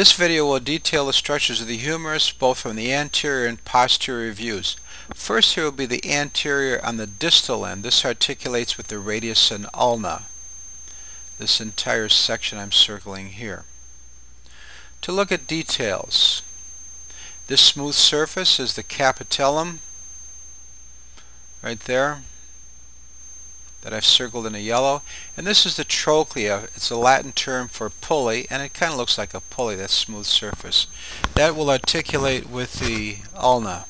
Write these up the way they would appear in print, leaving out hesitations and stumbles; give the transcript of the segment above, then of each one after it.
This video will detail the structures of the humerus both from the anterior and posterior views. First, here will be the anterior on the distal end. This articulates with the radius and ulna. This entire section I'm circling here. To look at details, this smooth surface is the capitulum, right there, that I've circled in a yellow, and this is the trochlea. It's a Latin term for pulley, and it kind of looks like a pulley, that smooth surface. That will articulate with the ulna.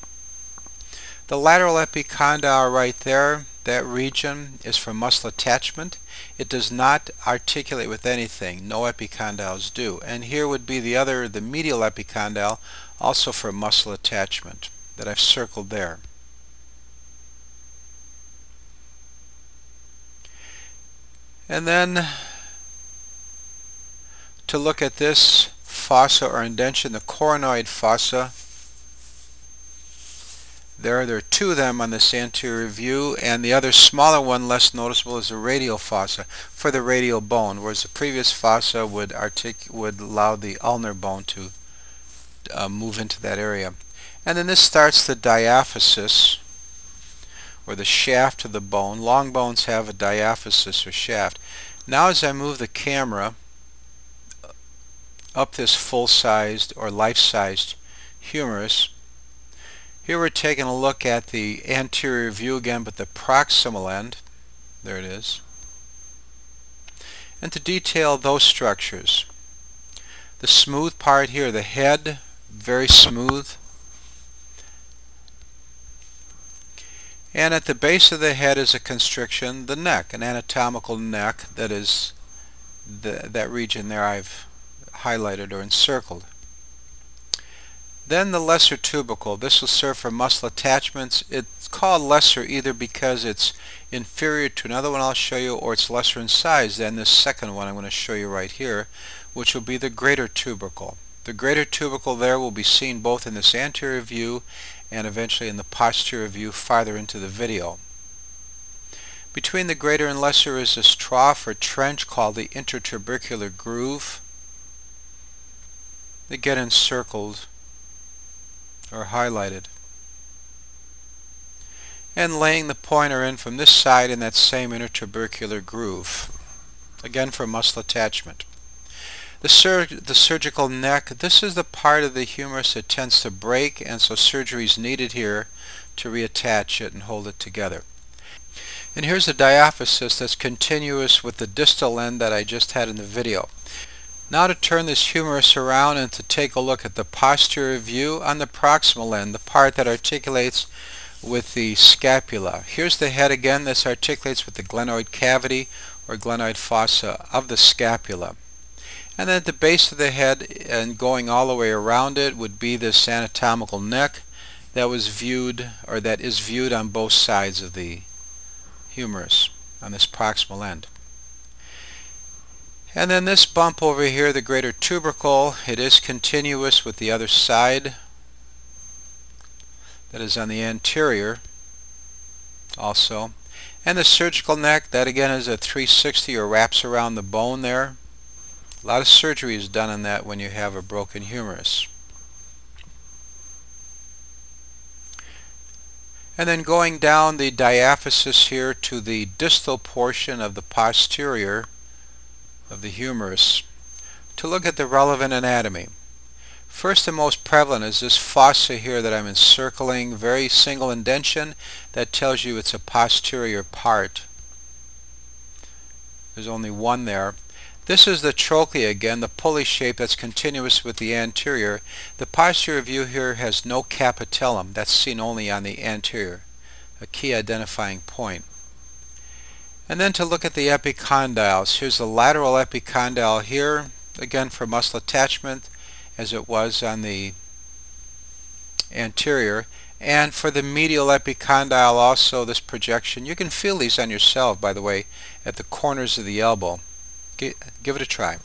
The lateral epicondyle right there, that region is for muscle attachment. It does not articulate with anything. No epicondyles do. And here would be the other, the medial epicondyle, also for muscle attachment, that I've circled there. And then to look at this fossa or indention, the coronoid fossa. There are two of them on this anterior view, and the other smaller one, less noticeable, is the radial fossa for the radial bone, whereas the previous fossa would allow the ulnar bone to move into that area. And then this starts the diaphysis, or the shaft of the bone. Long bones have a diaphysis or shaft. Now as I move the camera up this full-sized or life-sized humerus, here we're taking a look at the anterior view again, but the proximal end. There it is. And to detail those structures, the smooth part here, the head, very smooth. And at the base of the head is a constriction, the neck, an anatomical neck, that is that region there I've highlighted or encircled. Then the lesser tubercle. This will serve for muscle attachments. It's called lesser either because it's inferior to another one I'll show you, or it's lesser in size than this second one I'm going to show you right here, which will be the greater tubercle. The greater tubercle there will be seen both in this anterior view and eventually in the posterior view farther into the video. Between the greater and lesser is this trough or trench called the intertubercular groove. They get encircled or highlighted. And laying the pointer in from this side in that same intertubercular groove, again for muscle attachment. The surgical neck, this is the part of the humerus that tends to break, and so surgery is needed here to reattach it and hold it together. And here's the diaphysis that's continuous with the distal end that I just had in the video. Now to turn this humerus around and to take a look at the posterior view on the proximal end, the part that articulates with the scapula. Here's the head again. This articulates with the glenoid cavity or glenoid fossa of the scapula. And then at the base of the head and going all the way around it would be this anatomical neck that was viewed, or that is viewed on both sides of the humerus on this proximal end. And then this bump over here, the greater tubercle, it is continuous with the other side that is on the anterior also. And the surgical neck, that again is a 360 or wraps around the bone there. A lot of surgery is done on that when you have a broken humerus. And then going down the diaphysis here to the distal portion of the posterior of the humerus to look at the relevant anatomy. First and most prevalent is this fossa here that I'm encircling, very single indention. That tells you it's a posterior part. There's only one there. This is the trochlea again, the pulley shape that's continuous with the anterior. The posterior view here has no capitulum. That's seen only on the anterior, a key identifying point. And then to look at the epicondyles. Here's the lateral epicondyle here, again for muscle attachment as it was on the anterior. And for the medial epicondyle also, this projection. You can feel these on yourself, by the way, at the corners of the elbow. Give it a try.